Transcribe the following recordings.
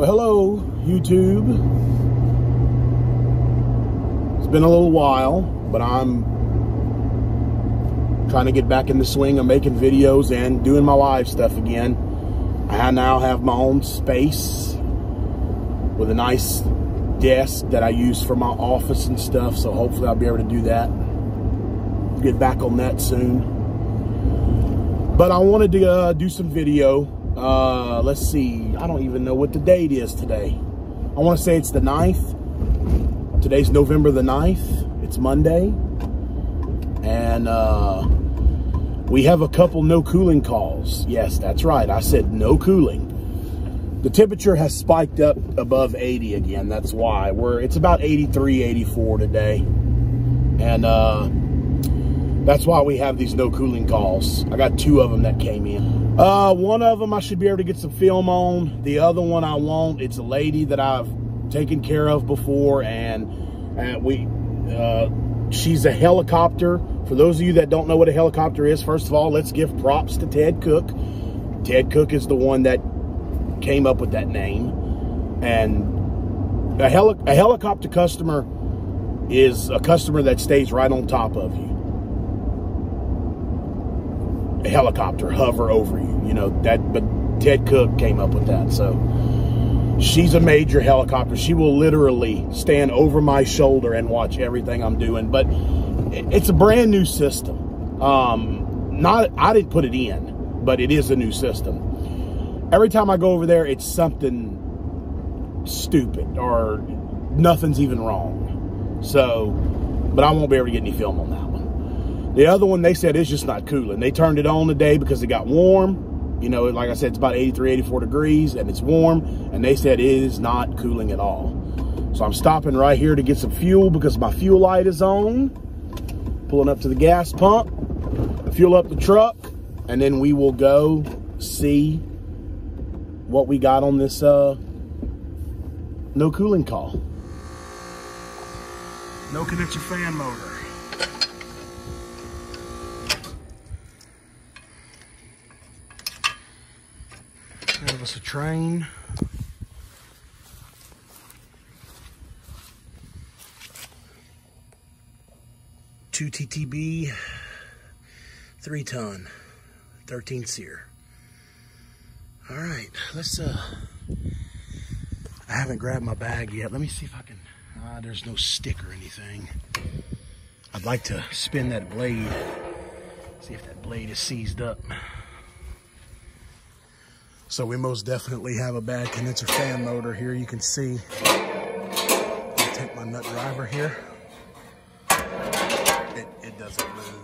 Well, hello, YouTube. It's been a little while, but I'm trying to get back in the swing of making videos and doing my live stuff again. I now have my own space with a nice desk that I use for my office and stuff, so hopefully I'll be able to do that. Get back on that soon. But I wanted to do some video. Let's see, I don't even know what the date is today. I want to say it's the 9th. Today's November the 9th. It's Monday. And we have a couple no cooling calls. Yes, that's right. I said no cooling. The temperature has spiked up above 80 again. That's why it's about 83, 84 today. And that's why we have these no cooling calls. I got two of them that came in. One of them I should be able to get some film on. The other one I won't. It's a lady that I've taken care of before, and she's a helicopter. For those of you that don't know what a helicopter is, first of all, let's give props to Ted Cook. Ted Cook is the one that came up with that name. And a helicopter customer is a customer that stays right on top of you. A helicopter hover over you, you know that. But Ted Cook came up with that, so she's a major helicopter. She will literally stand over my shoulder and watch everything I'm doing. But it's a brand new system. I didn't put it in, but it is a new system. Every time I go over there, it's something stupid or nothing's even wrong. So, but I won't be able to get any film on that. The other one, they said, it's just not cooling. They turned it on today because it got warm. You know, like I said, it's about 83, 84 degrees, and it's warm. And they said it is not cooling at all. So I'm stopping right here to get some fuel because my fuel light is on. Pulling up to the gas pump, fuel up the truck, and then we will go see what we got on this no cooling call. No connection fan motor. Give us a Trane. Two TTB, 3 ton, 13 SEER. All right, let's, I haven't grabbed my bag yet. Let me see if I can, there's no stick or anything. I'd like to spin that blade, see if that blade is seized up. So we most definitely have a bad condenser fan motor here. You can see, I'll take my nut driver here. It doesn't move.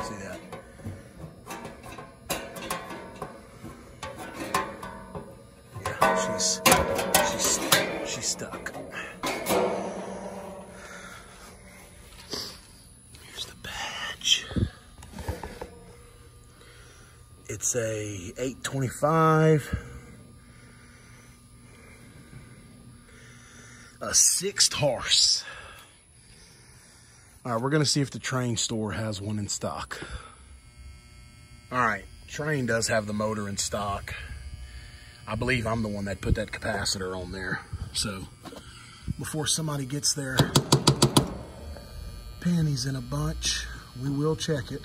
See that? Yeah, she's stuck. It's a 825, a 6th horse. All right, we're gonna see if the Trane store has one in stock. All right, Trane does have the motor in stock. I believe I'm the one that put that capacitor on there. So before somebody gets their panties in a bunch, we will check it.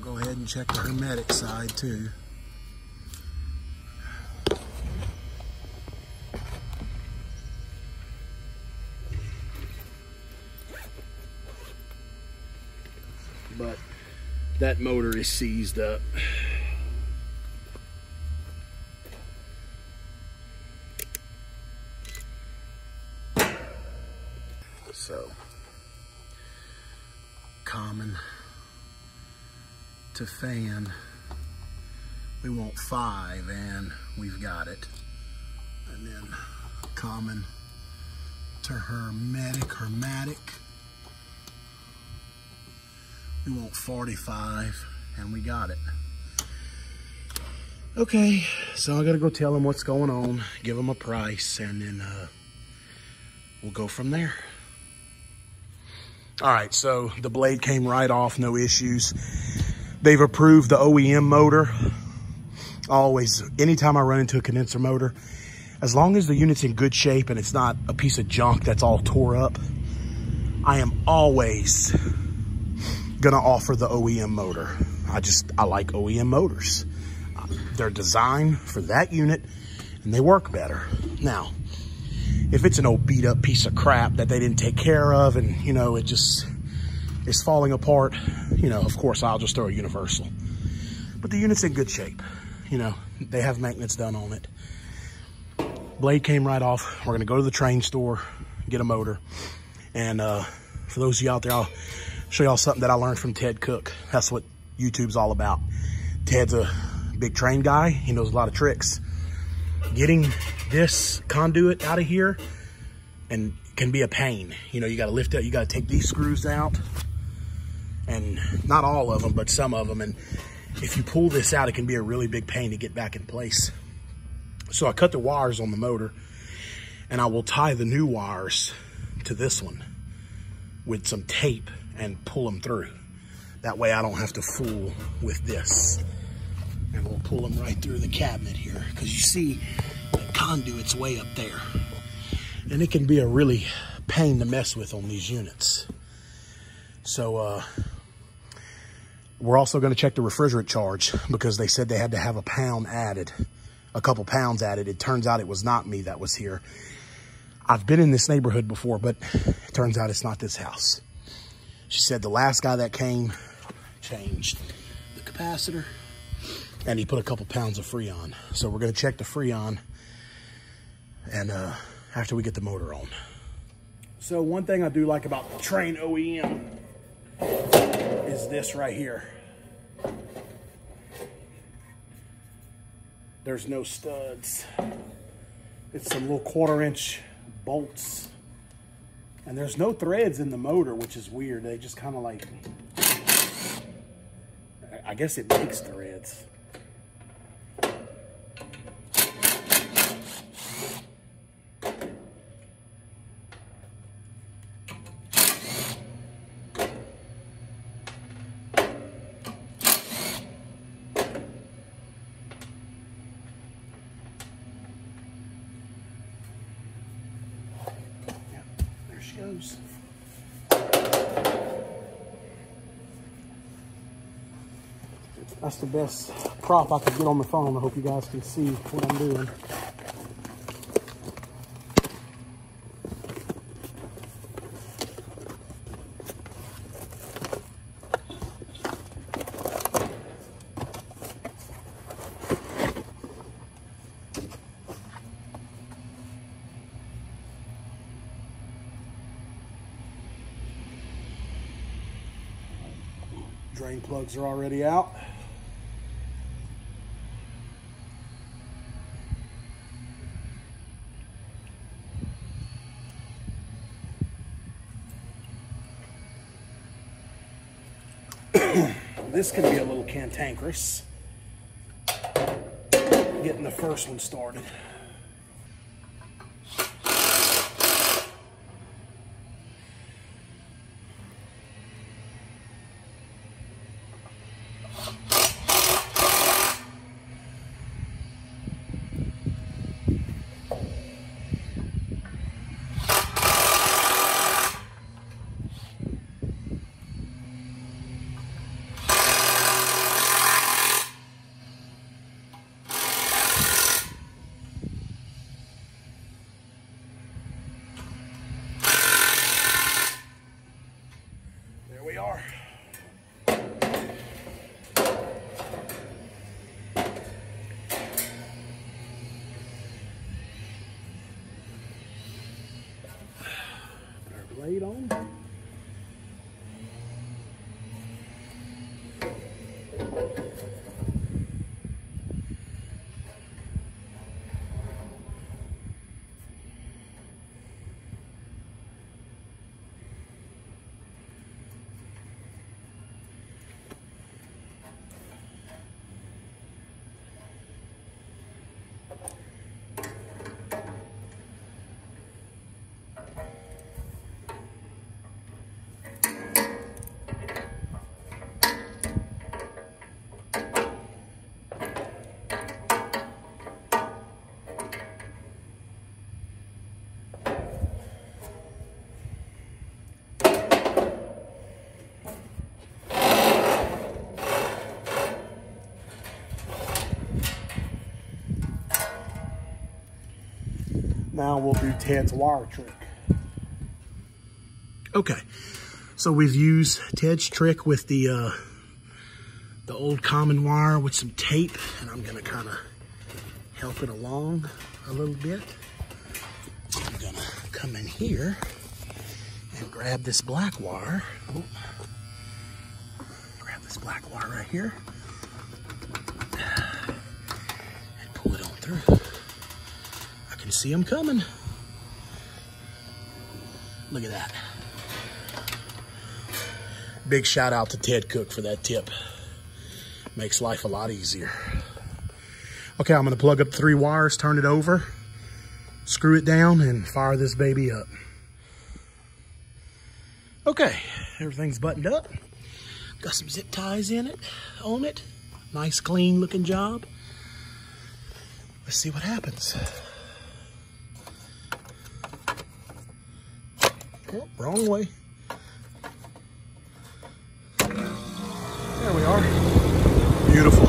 Go ahead and check the hermetic side too. But that motor is seized up. So, common to fan, we want 5 and we've got it. And then common to hermatic, we want 45 and we got it. Okay, so I gotta go tell them what's going on, give them a price, and then we'll go from there. All right, so the blade came right off, no issues. They've approved the OEM motor. Always, anytime I run into a condenser motor, as long as the unit's in good shape and it's not a piece of junk that's all tore up, I am always gonna offer the OEM motor. I like OEM motors. They're designed for that unit and they work better. Now, if it's an old beat up piece of crap that they didn't take care of and, you know, it just is falling apart, you know, of course I'll just throw a universal. But the unit's in good shape. You know, they have maintenance done on it. Blade came right off. We're gonna go to the Trane store, get a motor. And for those of you out there, I'll show y'all something that I learned from Ted Cook. That's what YouTube's all about. Ted's a big Trane guy. He knows a lot of tricks. Getting this conduit out of here and can be a pain. You know, you gotta lift it, you gotta take these screws out, and not all of them, but some of them. And if you pull this out, it can be a really big pain to get back in place. So I cut the wires on the motor and I will tie the new wires to this one with some tape and pull them through. That way I don't have to fool with this. And we'll pull them right through the cabinet here, because you see the conduit's way up there. And it can be a really pain to mess with on these units. So we're also gonna check the refrigerant charge, because they said they had to have a pound added, a couple pounds added. It turns out it was not me that was here. I've been in this neighborhood before, but it turns out it's not this house. She said the last guy that came changed the capacitor and he put a couple pounds of Freon. So we're gonna check the Freon and after we get the motor on. So one thing I do like about the Trane OEM is this right here. There's no studs. It's some little 1/4 inch bolts, and there's no threads in the motor, which is weird. They just kind of like, I guess it makes threads. Goes. That's the best prop I could get on my phone. I hope you guys can see what I'm doing. Drain plugs are already out. This can be a little cantankerous, getting the first one started. Blade on. Now we'll do Ted's wire trick. Okay, so we've used Ted's trick with the old common wire with some tape, and I'm gonna kind of help it along a little bit. I'm gonna come in here and grab this black wire. Oh, grab this black wire right here and pull it on through. I can see them coming. Look at that. Big shout out to Ted Cook for that tip. Makes life a lot easier. Okay, I'm gonna plug up 3 wires, turn it over, screw it down, and fire this baby up. Okay, everything's buttoned up. Got some zip ties in it, on it. Nice, clean looking job. Let's see what happens. Oh, wrong way. There we are. Beautiful.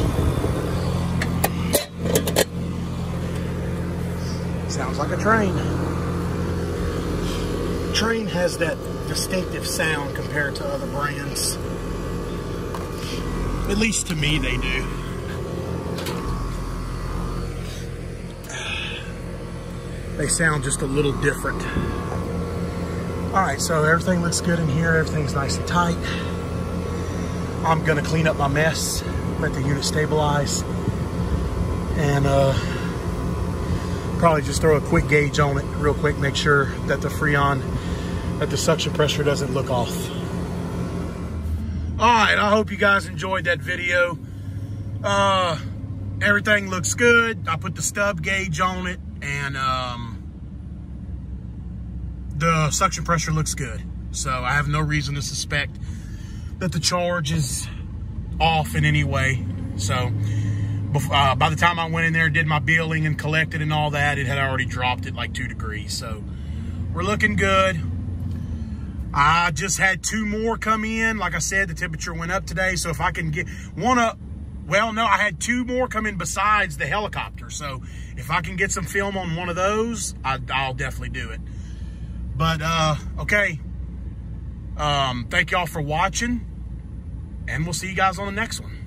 Sounds like a train. Trane has that distinctive sound compared to other brands. At least to me, they do. They sound just a little different. All right, so everything looks good in here. Everything's nice and tight. I'm gonna clean up my mess, let the unit stabilize, and probably just throw a quick gauge on it real quick, make sure that the Freon, that the suction pressure doesn't look off. All right, I hope you guys enjoyed that video. Everything looks good. I put the stub gauge on it, and the suction pressure looks good. So I have no reason to suspect that the charge is off in any way. So by the time I went in there and did my billing and collected and all that, it had already dropped it like 2 degrees. So we're looking good. I just had 2 more come in. Like I said, the temperature went up today. So if I can get one up, well, no, I had 2 more come in besides the helicopter. So if I can get some film on one of those, I'll definitely do it. But okay. Thank y'all for watching. And we'll see you guys on the next one.